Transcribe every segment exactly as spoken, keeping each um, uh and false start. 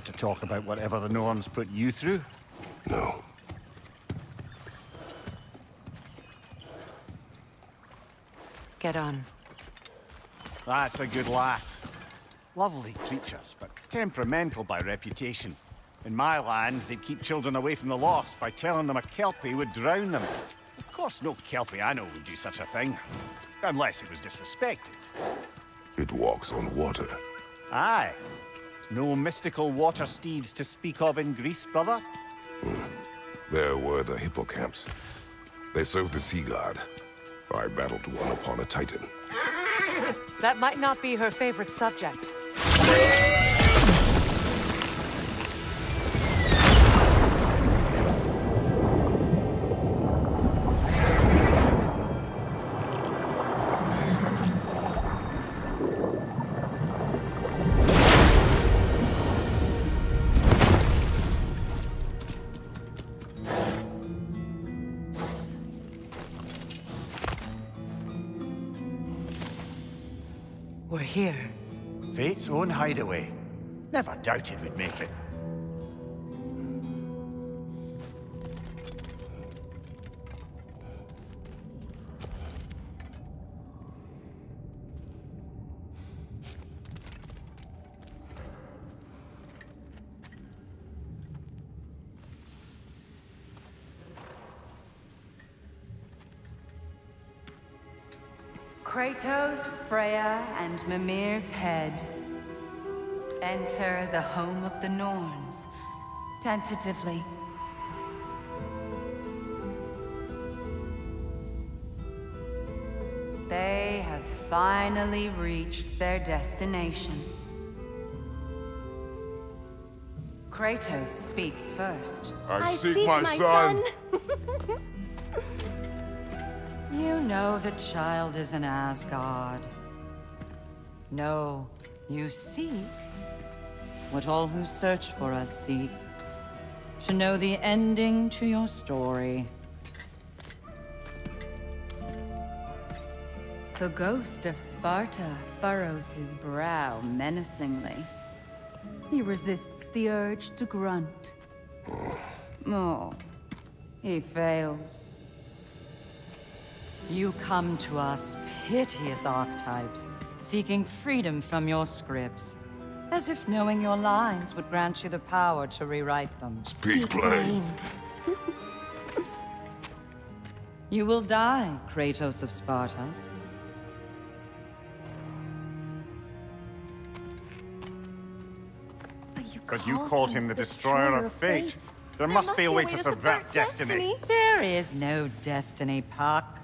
care to talk about whatever the Norns put you through? No. Get on. That's a good laugh. Lovely creatures, but temperamental by reputation. In my land, they'd keep children away from the lost by telling them a Kelpie would drown them. Of course, no Kelpie I know would do such a thing. Unless it was disrespected. It walks on water. Aye. No mystical water steeds to speak of in Greece, brother? Hmm. There were the hippocamps. They served the sea god. I battled one upon a titan. That might not be her favorite subject. Here. Fate's own hideaway. Never doubted we'd make it. Kratos, Freya, and Mimir's head. Enter the home of the Norns, tentatively. They have finally reached their destination. Kratos speaks first. I, I seek, seek my, my son! son. You know the child is in Asgard. No, you seek what all who search for us seek. To know the ending to your story. The ghost of Sparta furrows his brow menacingly. He resists the urge to grunt. Oh, he fails. You come to us, piteous archetypes, seeking freedom from your scripts, as if knowing your lines would grant you the power to rewrite them. Speak plain. You will die, Kratos of Sparta. But you, but you called him the destroyer, destroyer of fate. fate. There, there must, must be a way, way to subvert destiny. destiny. There is no destiny, Puck.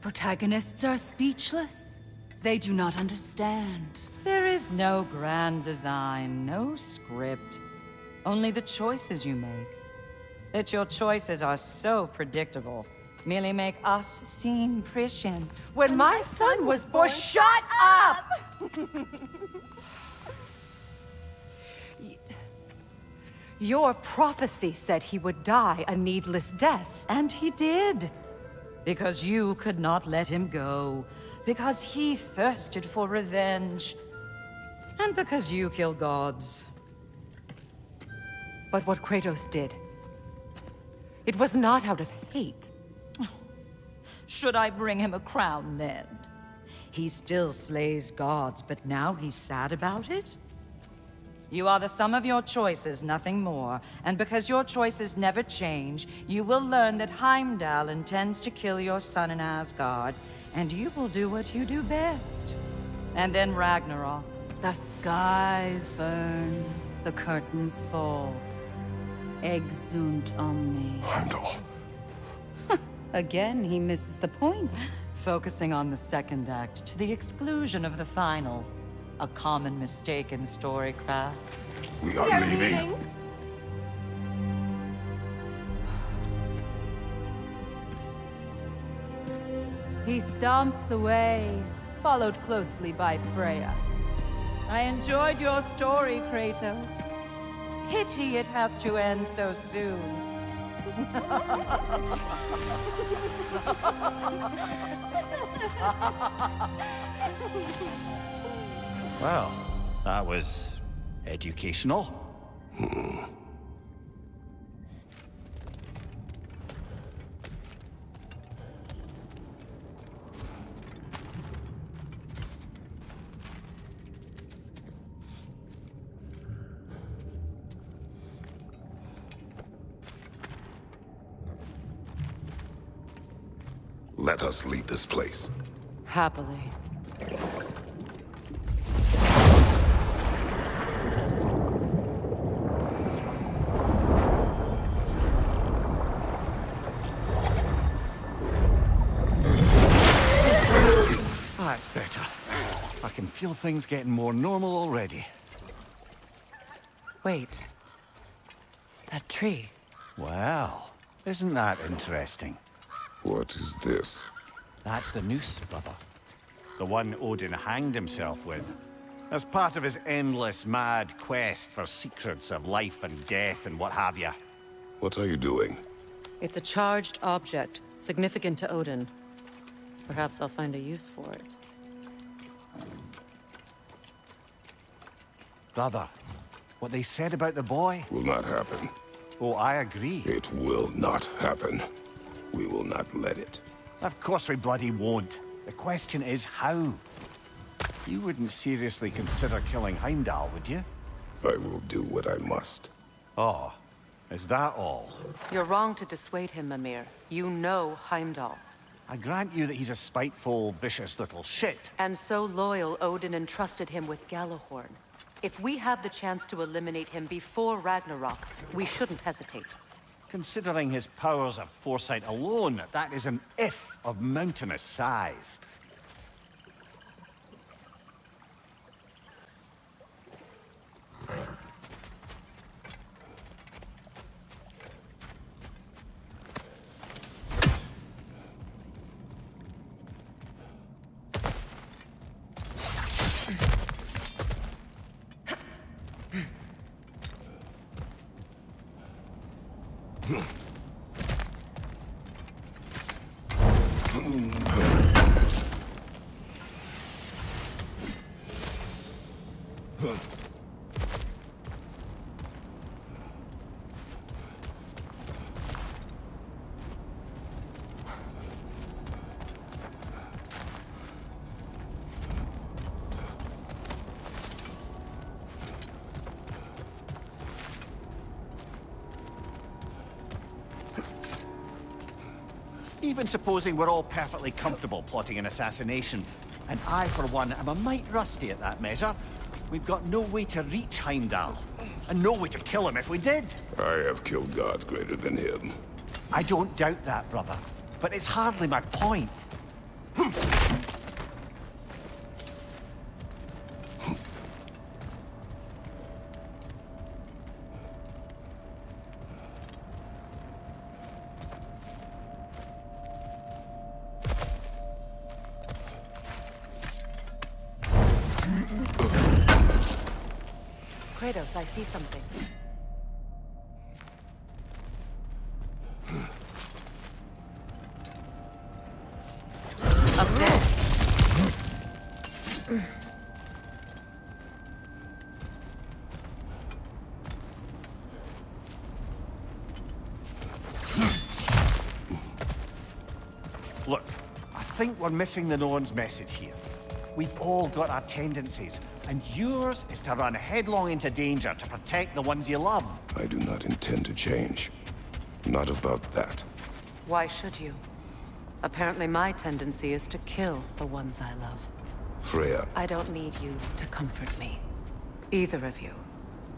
Protagonists are speechless. They do not understand. There is no grand design, no script. Only the choices you make. That your choices are so predictable merely make us seem prescient. When my, my son, son was born... Shut up! Your prophecy said he would die a needless death. And he did. Because you could not let him go. Because he thirsted for revenge. And because you kill gods. But what Kratos did, it was not out of hate. Should I bring him a crown then? He still slays gods, but now he's sad about it? You are the sum of your choices, nothing more. And because your choices never change, you will learn that Heimdall intends to kill your son in Asgard, and you will do what you do best. And then Ragnarok. The skies burn, the curtains fall. Exunt omnes. Heimdall. Again, he misses the point. Focusing on the second act, to the exclusion of the final. A common mistake in storycraft. We are, we are leaving. leaving. He stomps away, followed closely by Freya. I enjoyed your story, Kratos. Pity it has to end so soon. Well, that was educational. Hmm. Let us leave this place. Happily. That's better. I can feel things getting more normal already. Wait. That tree. Well, isn't that interesting? What is this? That's the noose, brother. The one Odin hanged himself with. As part of his endless, mad quest for secrets of life and death and what have you. What are you doing? It's a charged object, significant to Odin. Perhaps I'll find a use for it. Brother, what they said about the boy... Will not happen. Oh, I agree. It will not happen. We will not let it. Of course we bloody won't. The question is how? You wouldn't seriously consider killing Heimdall, would you? I will do what I must. Oh, is that all? You're wrong to dissuade him, Mimir. You know Heimdall. I grant you that he's a spiteful, vicious little shit. And so loyal, Odin entrusted him with Gjallarhorn. If we have the chance to eliminate him before Ragnarok, we shouldn't hesitate. Considering his powers of foresight alone, that is an if of mountainous size. Even supposing we're all perfectly comfortable plotting an assassination, and I, for one, am a mite rusty at that measure, we've got no way to reach Heimdall, and no way to kill him if we did. I have killed gods greater than him. I don't doubt that, brother, but it's hardly my point. Kratos, I see something. Up there. Look, I think we're missing the Norns' message here. We've all got our tendencies. And yours is to run headlong into danger to protect the ones you love. I do not intend to change. Not about that. Why should you? Apparently my tendency is to kill the ones I love. Freya. I don't need you to comfort me. Either of you.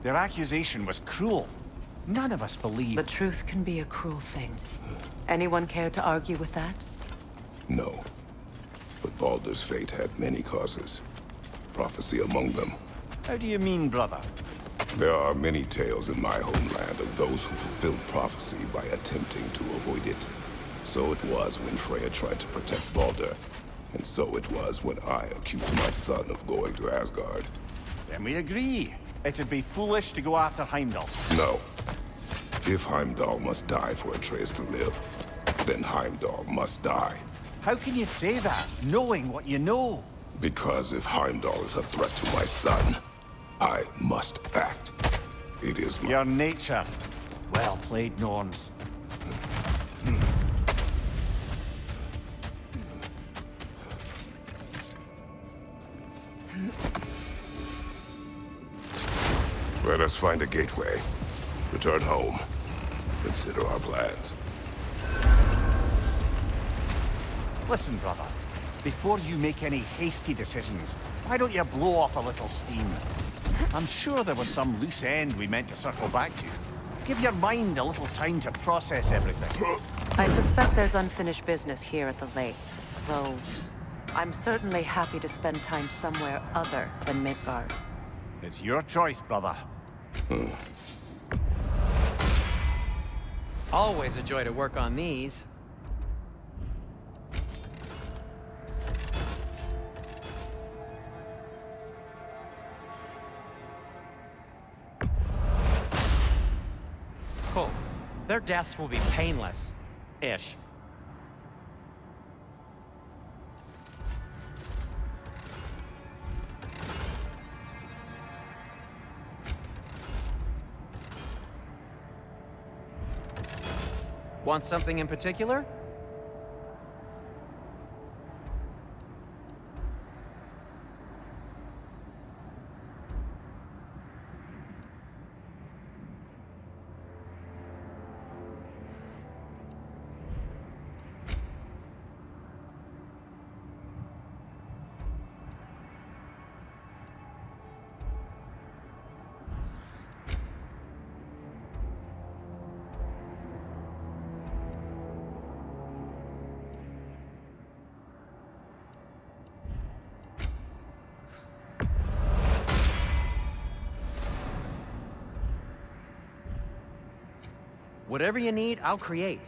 Their accusation was cruel. None of us believe... The truth can be a cruel thing. Anyone care to argue with that? No. But Baldur's fate had many causes. Prophecy among them. How do you mean, brother? There are many tales in my homeland of those who fulfilled prophecy by attempting to avoid it. So it was when Freya tried to protect Baldur, and so it was when I accused my son of going to Asgard. Then we agree. It'd be foolish to go after Heimdall. No. If Heimdall must die for Atreus to live, then Heimdall must die. How can you say that, knowing what you know? Because if Heimdall is a threat to my son, I must act. It is my... Your nature. Well played, Norns. Let us find a gateway. Return home. Consider our plans. Listen, brother. Before you make any hasty decisions, why don't you blow off a little steam? I'm sure there was some loose end we meant to circle back to. Give your mind a little time to process everything. I suspect there's unfinished business here at the lake, though I'm certainly happy to spend time somewhere other than Midgard. It's your choice, brother. Always a joy to work on these. Cool. Their deaths will be painless. Ish. Want something in particular? Whatever you need, I'll create.